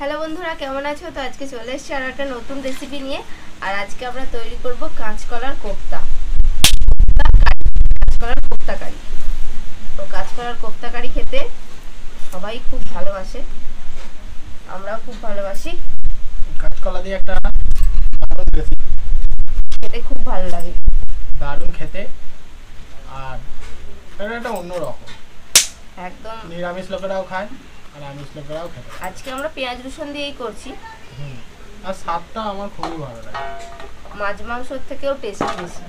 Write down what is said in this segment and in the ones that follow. Hello बंधुरा केमन आछो। तो आज के चले एसेछि आर एकटा नतून रेसिपि निये। आर आजके आमरा तैरी करब काँचकलार कोफ्ता। काँचकलार कोफ्ता कारी। तो काँचकलार कोफ्ता कारी खेते सबाई खूब भालोबाशे, आमराओ खूब भालोबासी। काँचकला दिये एकटा दारुण रेसिपि खेते खूब भालो लागे, दारुण खेते आर এটা একটা অন্যরকম, একদম নিরামিষ লোকেরাও খায়। আজকে আমরা পেঁয়াজ রসুন দিয়েই করছি আর স্বাদটা আমার খুবই ভালো লাগে, মাছ মাংসের থেকেও টেস্টি বেশি।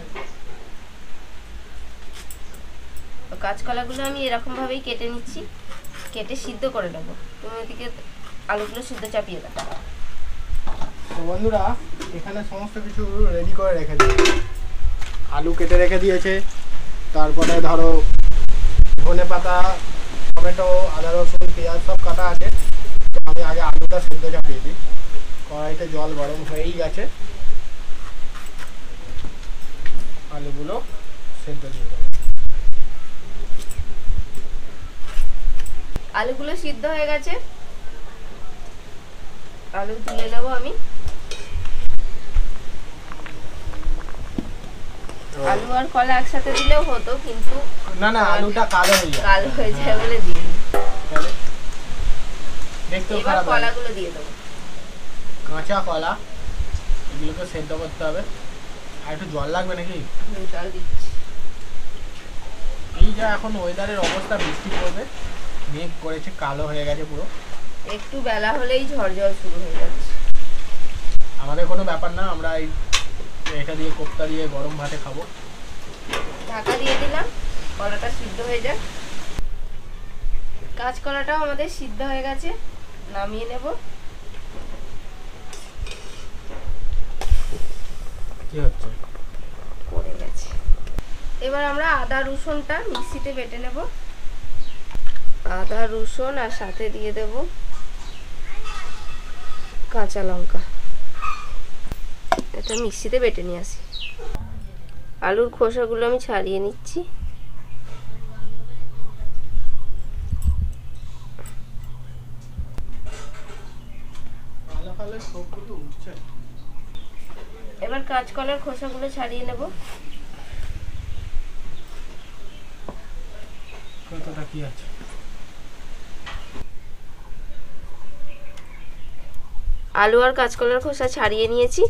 তো কাঁচকলাগুলো আমি এরকম ভাবেই কেটে নিচ্ছি, কেটে সিদ্ধ করে নেব। তুমি এদিকে আলুগুলো সিদ্ধ চাপিয়ে দাও। তো বন্ধুরা এখানে সমস্ত কিছু রেডি করে রেখে দিয়েছি, আলু কেটে রেখে দিয়েছে, তারপরে ধরো ধনে পাতা, टमेटो, आदा रसुन, पेंयाज सब काटा आछे। तो आमी आगे आलूटा सिद्ध चापिए दी। कड़ाईते जल गरम होयेई गेछे, आलूगुलो सिद्ध दिते होबे। आलूगुलो सिद्ध होये गेछे, आलू तुले नेब आमी। आलू और कला একসাথে দিলেও হতো, কিন্তু না না আলুটা কালো হয়ে যায় বলে দিই। তাহলে দেখতে খারাপ হয়। কলাগুলো দিয়ে দাও, কাঁচা কলা এগুলোকে সেদ্ধ করতে হবে। আর একটু জল লাগবে নাকি? জল দিচ্ছি। এই যে এখন ওয়েদারের অবস্থা, বৃষ্টি পড়বে, মেঘ করেছে, কালো হয়ে গেছে পুরো। একটু বেলা হলেই ঝড় ঝড় শুরু হয়ে যাচ্ছে। আমাদের কোনো ব্যাপার না, আমরা এই এটা দিয়ে কোফতা দিয়ে গরম ভাতে খাবো। ঢাকা দিয়ে দিলাম, কলাটা সিদ্ধ হয়ে যাক। কাঁচকলাটাও আমাদের সিদ্ধ হয়ে গেছে, নামিয়ে নেব। কি হচ্ছে? পড়ে গেছে। এবার আমরা আদা রসুনটা মিক্সিতে বেটে নেব। আদা রসুন আর সাথে দিয়ে দেব কাঁচা লঙ্কা। এটা মিক্সিতে বেটে নিয়ে আসি। আলুর খোসাগুলো আমি ছাড়িয়ে নিচ্ছি। এবার কাঁচকলার খোসাগুলো ছাড়িয়ে নেব। কতটা কি আছে? আলু আর কাঁচকলার খোসা ছাড়িয়ে নিয়েছি।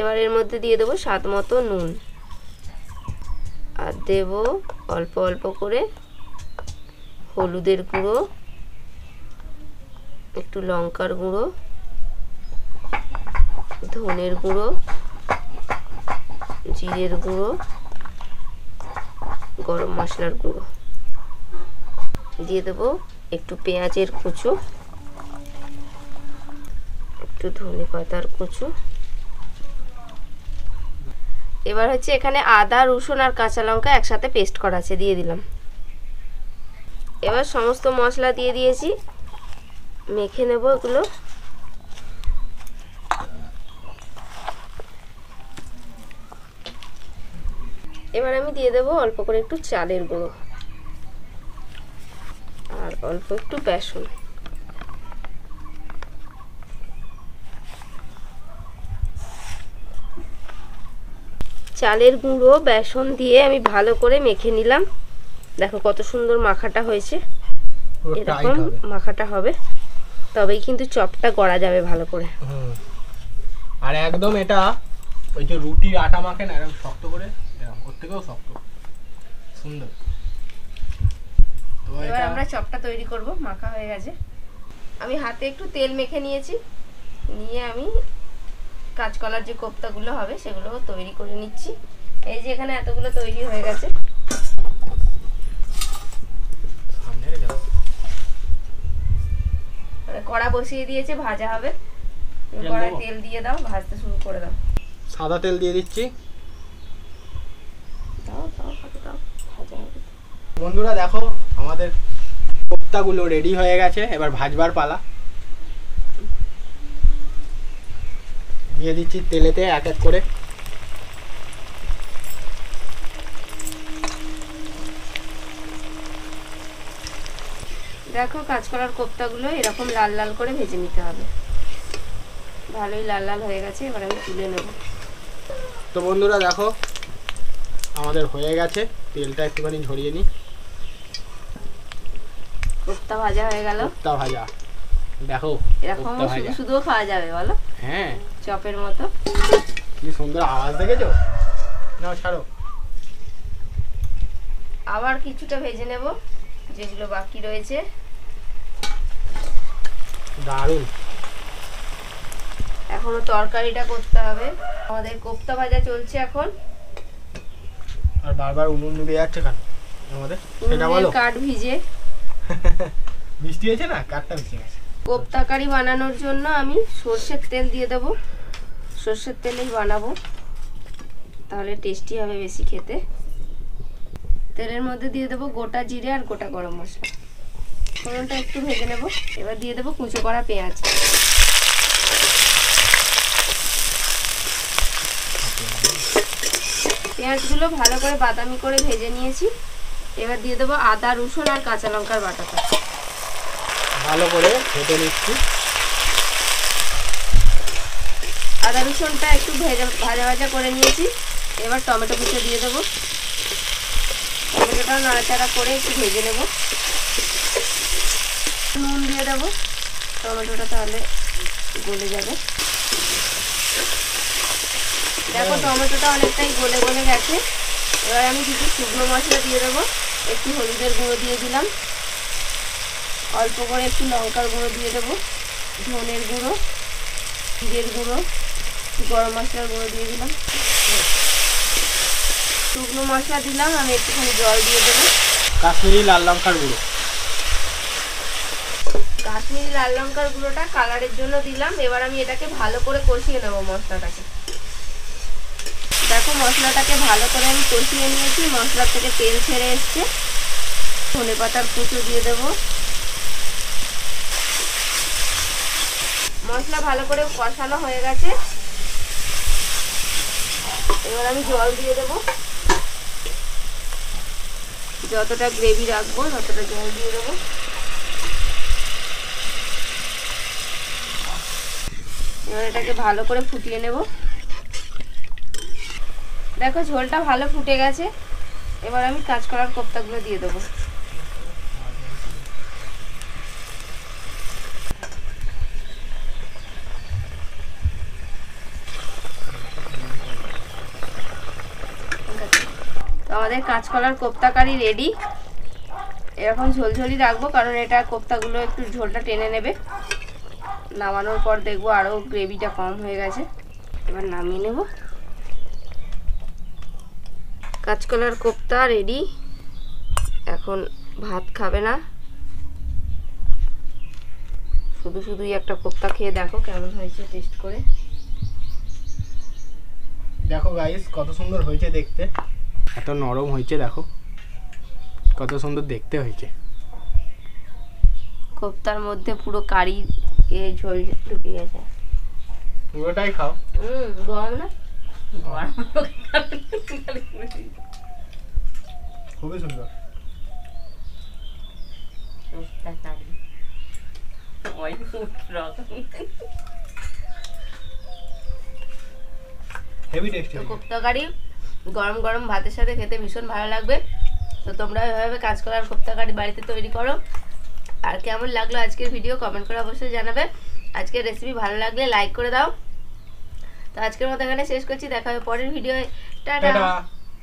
এবার এর মধ্যে দিয়ে দেব স্বাদ মতো নুন, আর দেব অল্প অল্প করে হলুদের গুঁড়ো, একটু লঙ্কার গুঁড়ো, ধনের গুঁড়ো, জিরের গুঁড়ো, গরম মশলার গুঁড়ো, দিয়ে দেব একটু পেঁয়াজের কুচো, একটু ধনে পাতার কুচো। এবার হচ্ছে এখানে আদা রসুন আর কাঁচা লঙ্কা একসাথে পেস্ট করা আছে, দিয়ে দিলাম। এবার সমস্ত মশলা দিয়ে দিয়েছি, মেখে নেব এগুলো। এবার আমি দিয়ে দেব অল্প করে একটু চালের গুঁড়ো আর অল্প একটু বেসন। চালের গুঁড়ো বেসন দিয়ে আমি ভালো করে মেখে নিলাম। দেখো কত সুন্দর মাখাটা হয়েছে। এরকম মাখাটা হবে তবেই কিন্তু চপটা গড়া যাবে ভালো করে। আর একদম এটা ওই যে রুটির আটা মাখে না এরকম শক্ত করে, এরকম করতে গেলেও শক্ত, সুন্দর। তো এবার আমরা চপটা তৈরি করব। মাখা হয়ে গেছে, আমি হাতে একটু তেল মেখে নিয়েছি, নিয়ে আমি কাঁচকলার যে কোফতাগুলো হবে সেগুলো তৈরি করে নিচ্ছি। এই যে এখানে এতগুলো তৈরি হয়ে গেছে। কড়া বসিয়ে দিয়েছে, ভাজা হবে। কড়ায় তেল দিয়ে দাও, ভাজতে শুরু করে দাও। সাদা তেল দিয়ে দিচ্ছি। বন্ধুরা দেখো আমাদের কোফতাগুলো রেডি হয়ে গেছে, এবার ভাজবার পালা। দিয়ে দিচ্ছি তেলেতে এক এক করে। দেখো কাঁচকলার কোফতাগুলো এরকম লাল লাল করে ভেজে নিতে হবে। ভালোই লাল লাল হয়ে গেছে, এবার আমি তুলে নেব। তো বন্ধুরা দেখো আমাদের হয়ে গেছে, তেলটা একটুখানি ঝরিয়ে নিই। কোফতা ভাজা হয়ে গেল, কোফতা ভাজা দেখো এরকম শুধু শুধু খাওয়া যাবে বলো, হ্যাঁ চপের মতো। কি সুন্দর আওয়াজ দেখেছো, নাও ছাড়ো। আবার কিছুটা ভেজে নেব যেগুলো বাকি রয়েছে। দারুণ, এখনো তরকারিটা করতে হবে। আমাদের কোফতা ভাজা চলছে এখন, আর বারবার উনুন নিভে যাচ্ছে কেন আমাদের, সেটা বলো। কাঠ ভিজে মিষ্টি হয়েছে না, কাঠটা ভিজে গেছে। কোফতা কারি বানানোর জন্য আমি সর্ষের তেল দিয়ে দেবো, সর্ষের তেলেই বানাবো, তাহলে টেস্টি হবে বেশি খেতে। তেলের মধ্যে দিয়ে দেবো গোটা জিরে আর গোটা গরম মশলা, ফোড়নটা একটু ভেজে নেব। এবার দিয়ে দেবো কুচো করা পেঁয়াজ, পেঁয়াজগুলো ভালো করে বাদামি করে ভেজে নিয়েছি। এবার দিয়ে দেবো আদা রসুন আর কাঁচা লঙ্কার বাটাটা, ভালো করে ভেজে নিচ্ছি। আদা রসুনটা একটু ভাজা ভাজা করে নিয়েছি। এবার টমেটো কুচি দিয়ে দেবো, টমেটোটা নাড়াচাড়া করে একটু ভেজে নেব। নুন দিয়ে দেবো, টমেটোটা তাহলে গলে যাবে। দেখো টমেটোটা অনেকটাই গলে গলে গেছে। এবার আমি কিছু শুকনো মশলা দিয়ে দেবো, একটু হলুদের গুঁড়ো দিয়ে দিলাম, অল্প করে একটু লঙ্কার গুঁড়ো দিয়ে দেবো, ধনের গুঁড়ো, জিরের গুঁড়ো, গরম মশলার গুঁড়ো দিয়ে দিলাম। শুকনো মশলা দিলাম, আমি একটুখানি জল দিয়ে দেবো। কাশ্মীরি লাল লঙ্কার গুঁড়ো, কাশ্মীরি লাল লঙ্কার গুঁড়োটা কালারের জন্য দিলাম। এবার আমি এটাকে ভালো করে কষিয়ে নেবো মশলাটাকে। দেখো মশলাটাকে ভালো করে আমি কষিয়ে নিয়েছি, মশলা থেকে তেল ছেড়ে এসছে। ধনে পাতার কুচো দিয়ে দেবো। মশলা ভালো করে কষানো হয়ে গেছে, এবার আমি জল দিয়ে দেবো। যতটা গ্রেভি রাখবো ততটা জল দিয়ে দেবো। এবার এটাকে ভালো করে ফুটিয়ে নেব। দেখো ঝোলটা ভালো ফুটে গেছে, এবার আমি কাঁচকলার কোফতাগুলো দিয়ে দেবো। আমাদের কাঁচকলার কোফতা কারি রেডি। এরকম ঝোলঝোলি রাখবো, কারণ এটা কোফতাগুলো একটু ঝোলটা টেনে নেবে। নামানোর পর দেখবো আরও গ্রেভিটা কম হয়ে গেছে। এবার নামিয়ে নেব। কাঁচকলার কোফতা রেডি। এখন ভাত খাবে না, শুধু শুধুই একটা কোফতা খেয়ে দেখো কেমন হয়েছে টেস্ট করে। দেখো গাইস কত সুন্দর হয়েছে দেখতে, এত নরম হয়েছে, দেখো কত সুন্দর দেখতে হয়েছে। কোফতার মধ্যে পুরো কারি এই ঝোল ঢুকে গেছে, পুরোটাই খাও। গরম না, খুবই সুন্দর। কোফতা কারি গরম গরম ভাতের সাথে খেতে ভীষণ ভালো লাগবে। তো তোমরা এভাবে কাঁচকলার কোফতা কারি বাড়িতে তৈরি করো। আর কেমন লাগলো আজকের ভিডিও কমেন্ট করে অবশ্যই জানাবে। আজকের রেসিপি ভালো লাগলে লাইক করে দাও। তো আজকের মতো এখানে শেষ করছি, দেখা হবে পরের ভিডিও। টাটা।